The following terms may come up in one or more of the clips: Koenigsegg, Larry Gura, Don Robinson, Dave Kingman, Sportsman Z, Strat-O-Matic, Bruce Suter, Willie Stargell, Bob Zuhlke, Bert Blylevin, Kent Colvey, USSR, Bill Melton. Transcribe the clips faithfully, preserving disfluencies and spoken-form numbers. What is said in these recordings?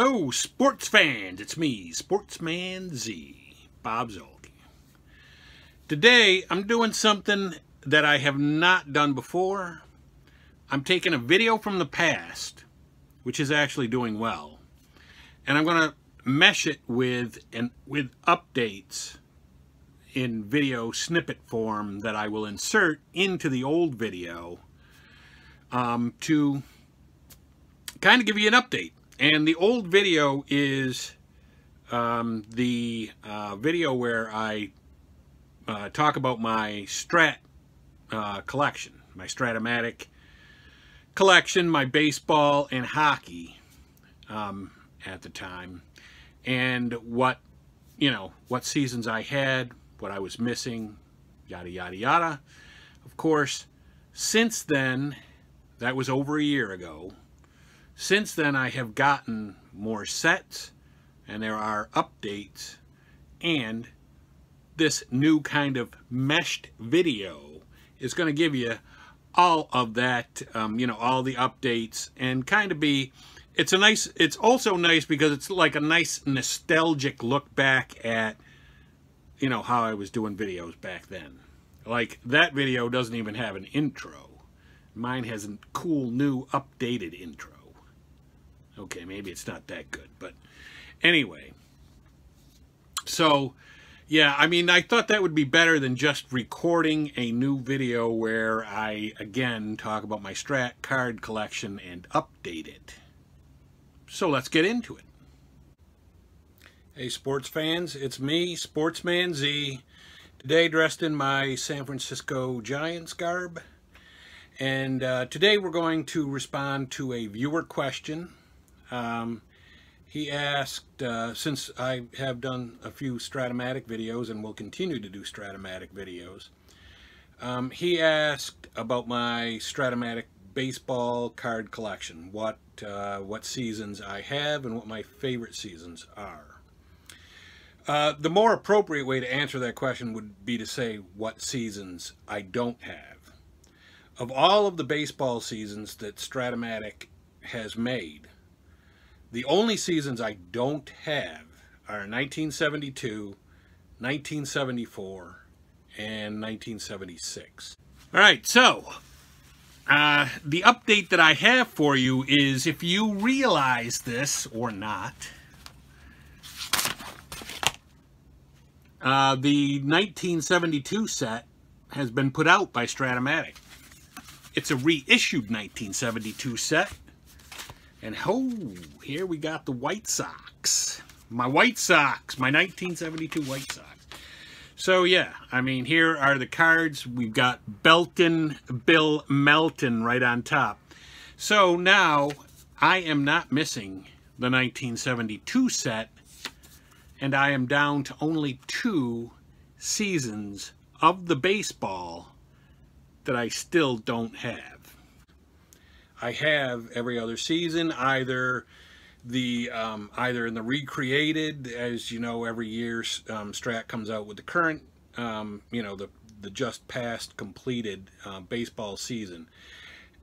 Hello, sports fans. It's me, Sportsman Z, Bob Zuhlke. Today, I'm doing something that I have not done before. I'm taking a video from the past, which is actually doing well, and I'm going to mesh it with and with updates in video snippet form that I will insert into the old video um, to kind of give you an update. And the old video is um, the uh, video where I uh, talk about my Strat uh, collection, my Strat-O-Matic collection, my baseball and hockey um, at the time, and what, you know, what seasons I had, what I was missing, yada, yada, yada. Of course, since then, that was over a year ago. Since then, I have gotten more sets, and there are updates, and this new kind of meshed video is going to give you all of that, um, you know, all the updates, and kind of be, it's a nice, it's also nice because it's like a nice nostalgic look back at, you know, how I was doing videos back then. Like, that video doesn't even have an intro. Mine has a cool, new, updated intro. Okay, maybe it's not that good, but anyway. So, yeah, I mean, I thought that would be better than just recording a new video where I, again, talk about my Strat card collection and update it. So let's get into it. Hey, sports fans, it's me, Sportsman Z. Today, dressed in my San Francisco Giants garb. And uh, today we're going to respond to a viewer question. Um, he asked, uh, since I have done a few Strat-O-Matic videos and will continue to do Strat-O-Matic videos, um, he asked about my Strat-O-Matic baseball card collection, what, uh, what seasons I have and what my favorite seasons are. Uh, the more appropriate way to answer that question would be to say what seasons I don't have. Of all of the baseball seasons that Strat-O-Matic has made, the only seasons I don't have are nineteen seventy-two, nineteen seventy-four, and nineteen seventy-six. All right, so uh, the update that I have for you is, if you realize this or not, uh, the nineteen seventy-two set has been put out by Strat-O-Matic. It's a reissued nineteen seventy-two set. And oh, here we got the White Sox. My White Sox, my nineteen seventy-two White Sox. So yeah, I mean, here are the cards. We've got Belton, Bill Melton right on top. So now I am not missing the nineteen seventy-two set, and I am down to only two seasons of the baseball that I still don't have. I have every other season, either the um, either in the recreated, as you know, every year um, Strat comes out with the current, um, you know, the the just past completed uh, baseball season,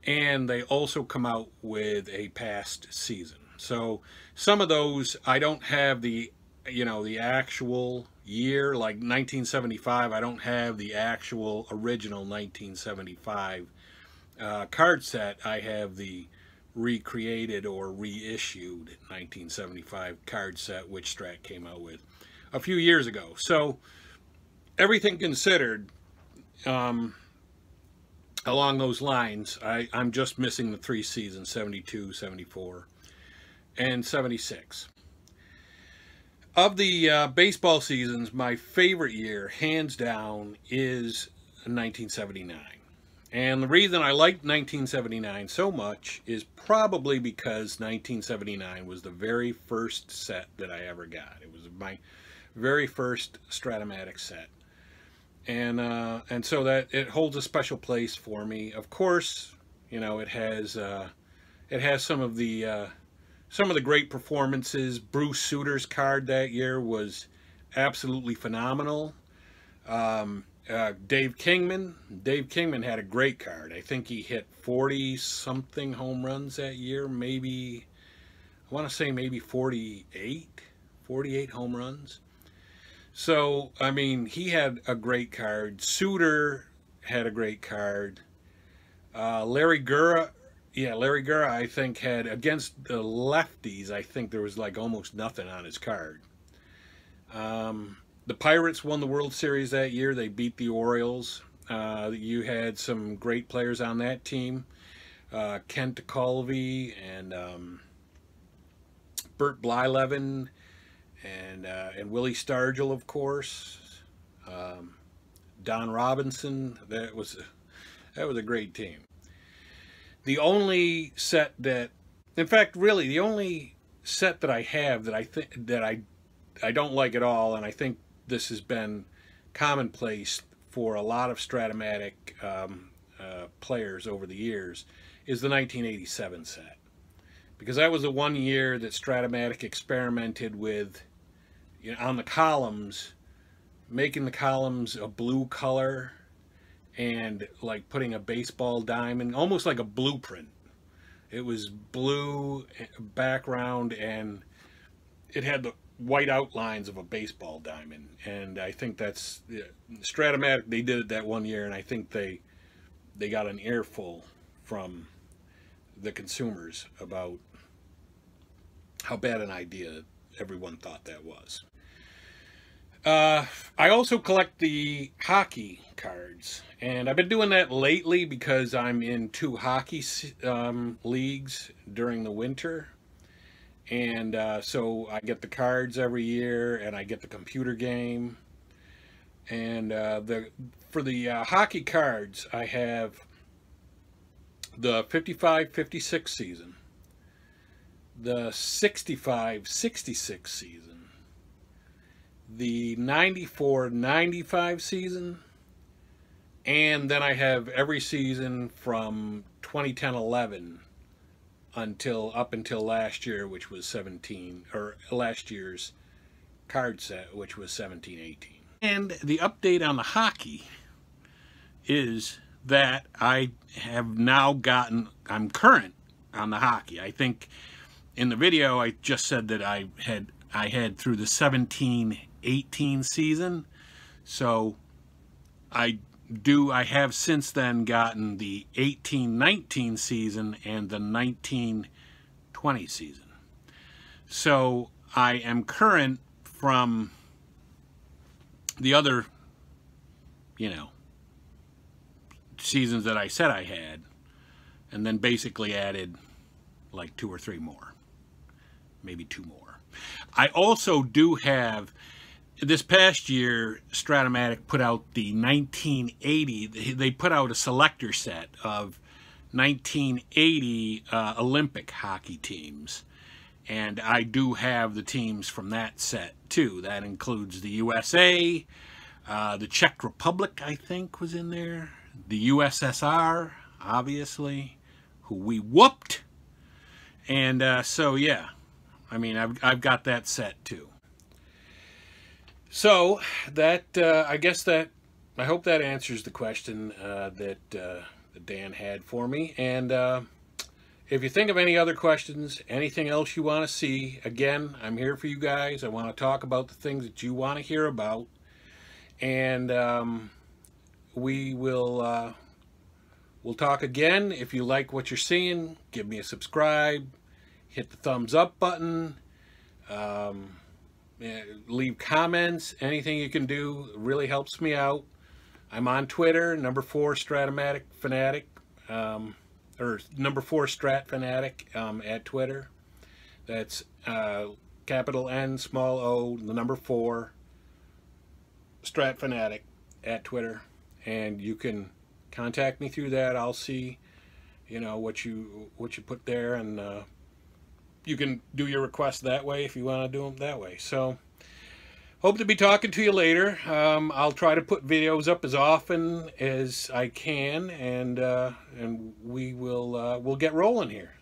and they also come out with a past season. So some of those I don't have the, you know, the actual year, like nineteen seventy-five. I don't have the actual original nineteen seventy-five. Uh, card set. I have the recreated or reissued nineteen seventy-five card set, which Strat came out with a few years ago. So everything considered, um, along those lines, I, I'm just missing the three seasons, seventy-two, seventy-four, and seventy-six. Of the uh, baseball seasons, my favorite year, hands down, is nineteen seventy-nine. And the reason I liked nineteen seventy-nine so much is probably because nineteen seventy-nine was the very first set that I ever got. It was my very first Strat-O-Matic set. And, uh, and so that it holds a special place for me. Of course, you know, it has, uh, it has some of the, uh, some of the great performances. Bruce Suter's card that year was absolutely phenomenal. Um, Uh, Dave Kingman. Dave Kingman had a great card. I think he hit forty-something home runs that year, maybe I want to say maybe forty-eight home runs. So, I mean, he had a great card. Suter had a great card. Uh, Larry Gura, yeah, Larry Gura, I think, had, against the lefties, I think there was like almost nothing on his card. Um, the Pirates won the World Series that year. They beat the Orioles. Uh, you had some great players on that team. Uh, Kent Colvey and um, Bert Blylevin and, uh, and Willie Stargell, of course. Um, Don Robinson. That was, that was a great team. The only set that, in fact, really, the only set that I have that I think that I, I don't like at all, and I think this has been commonplace for a lot of Strat-O-Matic um, uh, players over the years, is the nineteen eighty-seven set. Because that was the one year that Strat-O-Matic experimented with, you know, on the columns, making the columns a blue color and like putting a baseball diamond, almost like a blueprint. It was blue background and it had the white outlines of a baseball diamond. And I think that's, uh, Strat-O-Matic, they did it that one year, and I think they they got an earful from the consumers about how bad an idea everyone thought that was. Uh, I also collect the hockey cards, and I've been doing that lately because I'm in two hockey um, leagues during the winter, and uh, so I get the cards every year, and I get the computer game. And uh, the for the uh, hockey cards, I have the fifty-five fifty-six season, the sixty-five sixty-six season, the ninety-four ninety-five season, and then I have every season from twenty ten eleven until up until last year, which was seventeen, or last year's card set, which was seventeen eighteen. And the update on the hockey is that I have now gotten, I'm current on the hockey. I think in the video I just said that I had I had through the seventeen eighteen season, so I do I have since then gotten the eighteen nineteen season and the nineteen twenty season. So I am current from the other, you know, seasons that I said I had, and then basically added like two or three more, maybe two more. I also do have, this past year, Strat-O-Matic put out the nineteen eighty, they put out a selector set of nineteen eighty uh, Olympic hockey teams. And I do have the teams from that set too. That includes the U S A, uh, the Czech Republic, I think, was in there. The U S S R, obviously, who we whooped. And uh, so, yeah. I mean, I've, I've got that set too. So that, uh, I guess that, I hope that answers the question uh, that, uh, that Dan had for me. And uh, if you think of any other questions, anything else you want to see, again, I'm here for you guys. I want to talk about the things that you want to hear about. And um, we will, uh, we'll talk again. If you like what you're seeing, give me a subscribe. Hit the thumbs up button, um, leave comments, anything you can do really helps me out. I'm on Twitter, number four Strat-O-Matic Fanatic, um, or number four Strat Fanatic um, at Twitter. That's uh, capital N, small o, the number four Strat Fanatic at Twitter. And you can contact me through that. I'll see, you know, what you, what you put there, and uh, you can do your requests that way if you want to do them that way. So, hope to be talking to you later. Um, I'll try to put videos up as often as I can, and uh, and we will uh, we'll get rolling here.